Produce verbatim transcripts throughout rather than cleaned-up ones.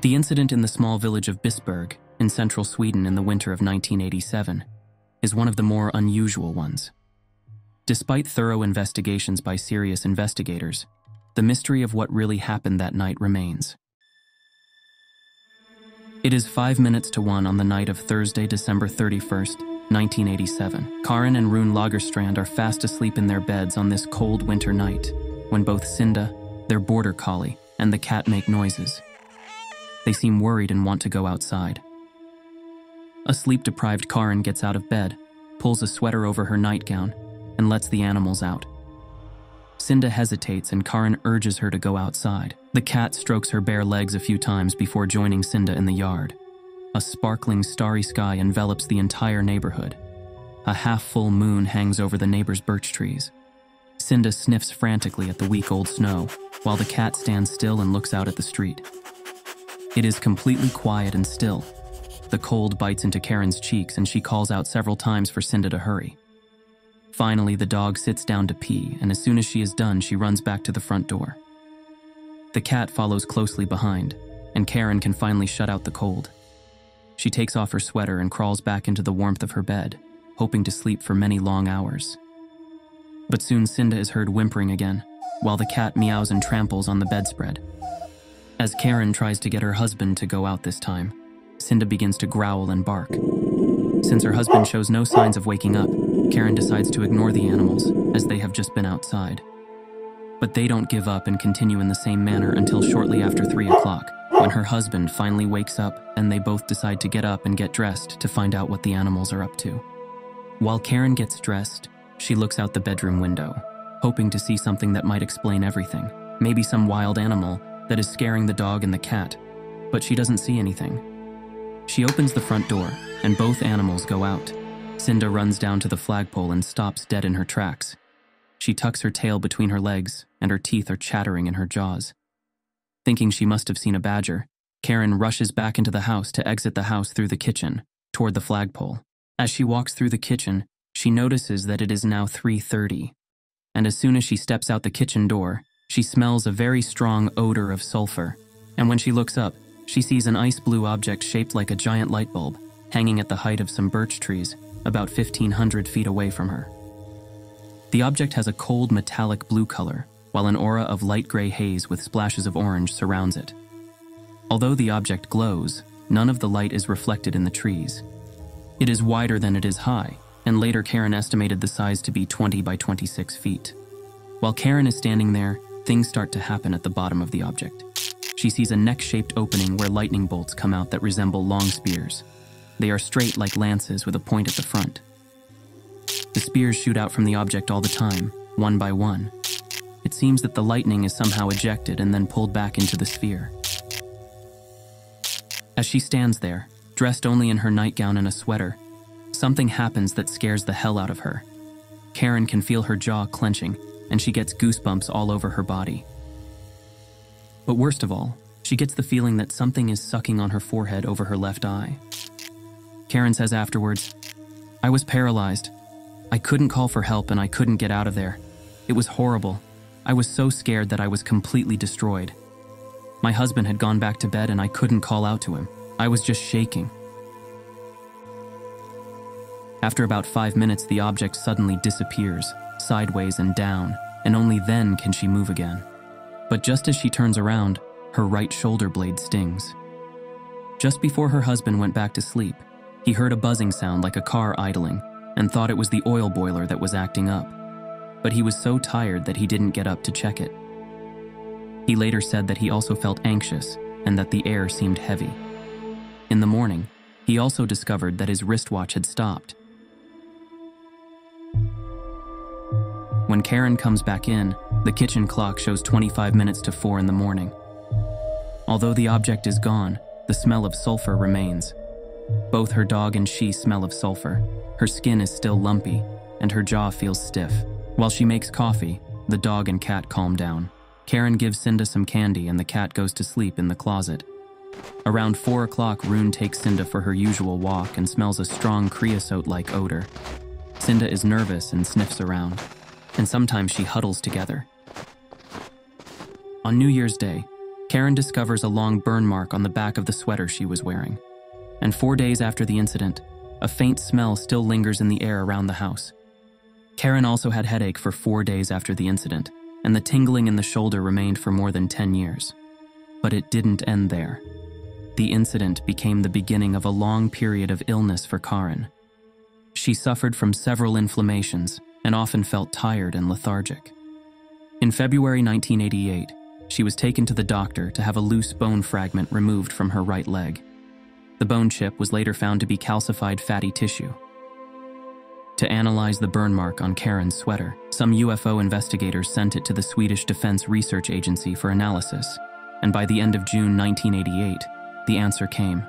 The incident in the small village of Bisberg in central Sweden in the winter of nineteen eighty-seven is one of the more unusual ones. Despite thorough investigations by serious investigators, the mystery of what really happened that night remains. It is five minutes to one on the night of Thursday, December thirty-first, nineteen eighty-seven. Karin and Rune Lagerstrand are fast asleep in their beds on this cold winter night when both Cinda, their border collie, and the cat make noises. They seem worried and want to go outside. A sleep-deprived Karin gets out of bed, pulls a sweater over her nightgown, and lets the animals out. Cinda hesitates and Karin urges her to go outside. The cat strokes her bare legs a few times before joining Cinda in the yard. A sparkling starry sky envelops the entire neighborhood. A half-full moon hangs over the neighbor's birch trees. Cinda sniffs frantically at the week-old snow, while the cat stands still and looks out at the street. It is completely quiet and still. The cold bites into Karin's cheeks and she calls out several times for Cinda to hurry. Finally, the dog sits down to pee, and as soon as she is done, she runs back to the front door. The cat follows closely behind, and Karin can finally shut out the cold. She takes off her sweater and crawls back into the warmth of her bed, hoping to sleep for many long hours. But soon Cinda is heard whimpering again, while the cat meows and tramples on the bedspread. As Karin tries to get her husband to go out this time, Cinda begins to growl and bark. Since her husband shows no signs of waking up, Karin decides to ignore the animals, as they have just been outside. But they don't give up and continue in the same manner until shortly after three o'clock, when her husband finally wakes up and they both decide to get up and get dressed to find out what the animals are up to. While Karin gets dressed, she looks out the bedroom window, hoping to see something that might explain everything. Maybe some wild animal that is scaring the dog and the cat, but she doesn't see anything. She opens the front door, and both animals go out. Cinda runs down to the flagpole and stops dead in her tracks. She tucks her tail between her legs, and her teeth are chattering in her jaws. Thinking she must have seen a badger, Karin rushes back into the house to exit the house through the kitchen, toward the flagpole. As she walks through the kitchen, she notices that it is now three thirty, and as soon as she steps out the kitchen door, she smells a very strong odor of sulfur, and when she looks up, she sees an ice blue object shaped like a giant light bulb, hanging at the height of some birch trees, about fifteen hundred feet away from her. The object has a cold metallic blue color, while an aura of light gray haze with splashes of orange surrounds it. Although the object glows, none of the light is reflected in the trees. It is wider than it is high, and later Karin estimated the size to be twenty by twenty-six feet. While Karin is standing there, things start to happen at the bottom of the object. She sees a neck-shaped opening where lightning bolts come out that resemble long spears. They are straight like lances with a point at the front. The spears shoot out from the object all the time, one by one. It seems that the lightning is somehow ejected and then pulled back into the sphere. As she stands there, dressed only in her nightgown and a sweater, something happens that scares the hell out of her. Karin can feel her jaw clenching, and she gets goosebumps all over her body. But worst of all, she gets the feeling that something is sucking on her forehead over her left eye. Karin says afterwards, "I was paralyzed. I couldn't call for help and I couldn't get out of there. It was horrible. I was so scared that I was completely destroyed. My husband had gone back to bed and I couldn't call out to him. I was just shaking." After about five minutes, the object suddenly disappears, sideways and down, and only then can she move again. But just as she turns around, her right shoulder blade stings. Just before her husband went back to sleep, he heard a buzzing sound like a car idling and thought it was the oil boiler that was acting up, but he was so tired that he didn't get up to check it. He later said that he also felt anxious and that the air seemed heavy. In the morning, he also discovered that his wristwatch had stopped. When Karin comes back in, the kitchen clock shows twenty-five minutes to four in the morning. Although the object is gone, the smell of sulfur remains. Both her dog and she smell of sulfur. Her skin is still lumpy, and her jaw feels stiff. While she makes coffee, the dog and cat calm down. Karin gives Cinda some candy, and the cat goes to sleep in the closet. Around four o'clock, Rune takes Cinda for her usual walk and smells a strong creosote-like odor. Cinda is nervous and sniffs around, and sometimes she huddles together. On New Year's Day, Karin discovers a long burn mark on the back of the sweater she was wearing. And four days after the incident, a faint smell still lingers in the air around the house. Karin also had a headache for four days after the incident, and the tingling in the shoulder remained for more than ten years. But it didn't end there. The incident became the beginning of a long period of illness for Karin. She suffered from several inflammations and often felt tired and lethargic. In February nineteen eighty-eight, she was taken to the doctor to have a loose bone fragment removed from her right leg. The bone chip was later found to be calcified fatty tissue. To analyze the burn mark on Karin's sweater, some U F O investigators sent it to the Swedish Defense Research Agency for analysis, and by the end of June nineteen eighty-eight, the answer came.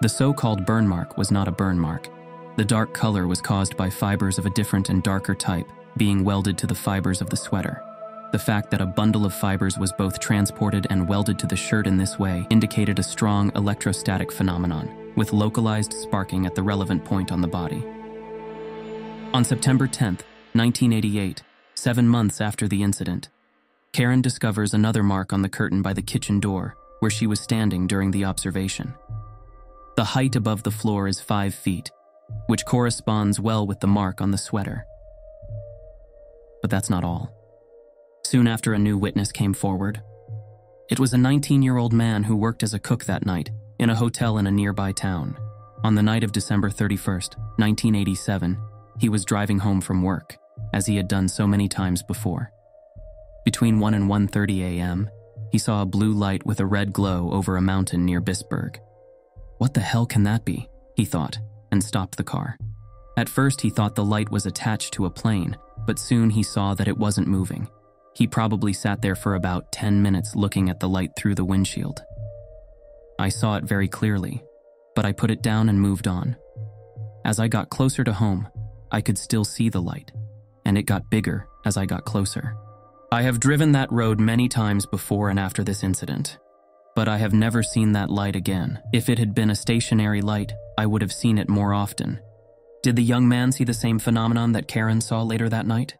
The so-called burn mark was not a burn mark. The dark color was caused by fibers of a different and darker type being welded to the fibers of the sweater. The fact that a bundle of fibers was both transported and welded to the shirt in this way indicated a strong electrostatic phenomenon, with localized sparking at the relevant point on the body. On September tenth, nineteen eighty-eight, seven months after the incident, Karin discovers another mark on the curtain by the kitchen door where she was standing during the observation. The height above the floor is five feet, which corresponds well with the mark on the sweater. But that's not all. Soon after, a new witness came forward. It was a nineteen-year-old man who worked as a cook that night in a hotel in a nearby town. On the night of December thirty-first, nineteen eighty-seven, he was driving home from work, as he had done so many times before. Between one and one thirty a m, he saw a blue light with a red glow over a mountain near Bisberg. "What the hell can that be?" he thought, and stopped the car. At first, he thought the light was attached to a plane, but soon he saw that it wasn't moving. He probably sat there for about ten minutes looking at the light through the windshield. "I saw it very clearly, but I put it down and moved on. As I got closer to home, I could still see the light, and it got bigger as I got closer. I have driven that road many times before and after this incident, but I have never seen that light again. If it had been a stationary light, I would have seen it more often." Did the young man see the same phenomenon that Karin saw later that night?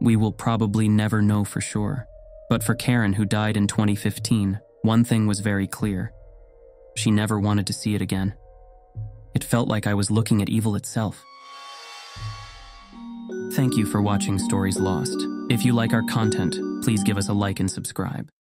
We will probably never know for sure. But for Karin, who died in twenty fifteen, one thing was very clear. She never wanted to see it again. "It felt like I was looking at evil itself." Thank you for watching Stories Lost. If you like our content, please give us a like and subscribe.